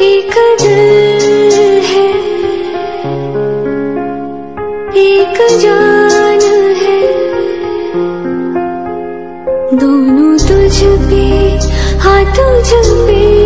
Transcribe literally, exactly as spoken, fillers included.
एक दिल है, एक जान है, दोनों तुझ पे, हाँ तुझ पे।